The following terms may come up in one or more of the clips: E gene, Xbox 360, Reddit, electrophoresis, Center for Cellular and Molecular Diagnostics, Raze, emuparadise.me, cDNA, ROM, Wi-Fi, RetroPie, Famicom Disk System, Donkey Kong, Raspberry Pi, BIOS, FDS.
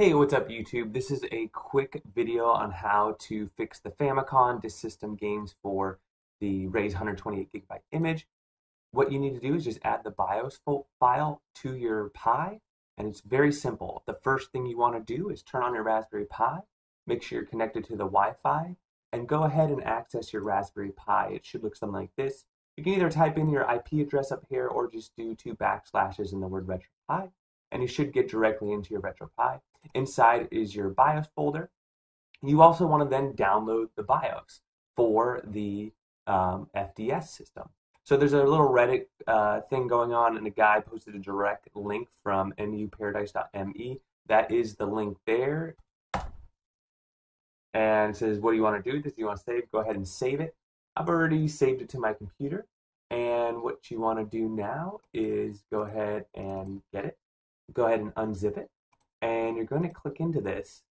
Hey, what's up YouTube? This is a quick video on how to fix the Famicom Disk System games for the Raze 128GB image. What you need to do is just add the BIOS file to your Pi, and it's very simple. The first thing you want to do is turn on your Raspberry Pi, make sure you're connected to the Wi-Fi, and go ahead and access your Raspberry Pi. It should look something like this. You can either type in your IP address up here or just do 2 backslashes in the word RetroPie, and you should get directly into your RetroPie. Inside is your BIOS folder. You also want to then download the BIOS for the FDS system. So there's a little Reddit thing going on, and a guy posted a direct link from emuparadise.me. That is the link there. And it says, what do you want to do with this? Do you want to save? Go ahead and save it. I've already saved it to my computer. And what you want to do now is go ahead and get it. Go ahead and unzip it. And you're going to click into this,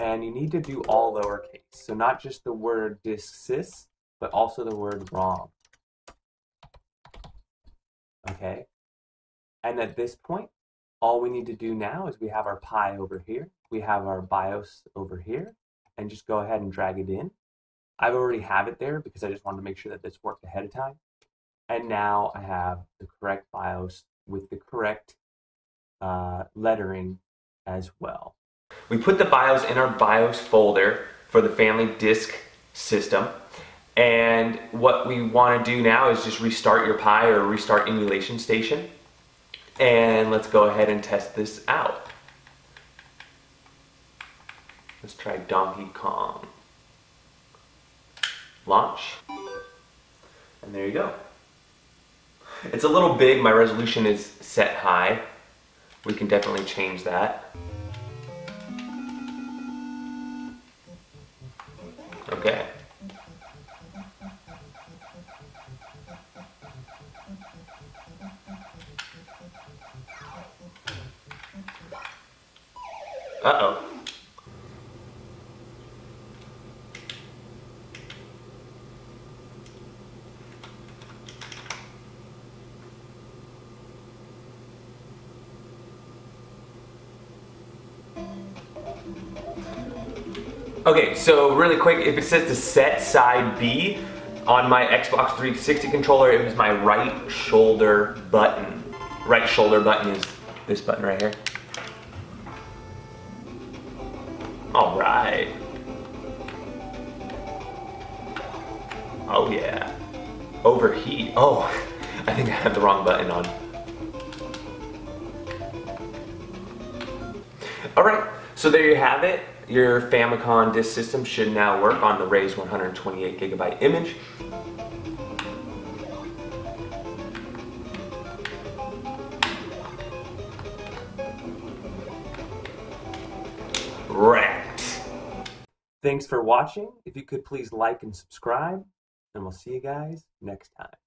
and you need to do all lowercase. So not just the word disk sys, but also the word ROM. Okay. And at this point, all we need to do now is we have our Pi over here, we have our BIOS over here, and just go ahead and drag it in. I already have it there because I just wanted to make sure that this worked ahead of time. And now I have the correct BIOS with the correct lettering as well. We put the BIOS in our BIOS folder for the family disk system, and what we want to do now is just restart your Pi or restart emulation station, and let's go ahead and test this out. Let's try Donkey Kong. Launch, and there you go. It's a little big, my resolution is set high. We can definitely change that. Okay. Uh-oh. Okay, so really quick, if it says to set side B, on my Xbox 360 controller, it was my right shoulder button. Right shoulder button is this button right here. All right. Oh yeah. Overheat. Oh, I think I have the wrong button on. All right, so there you have it. Your Famicom disk system should now work on the Raze 128GB image. Wrapped. Thanks for watching. If you could please like and subscribe, and we'll see you guys next time.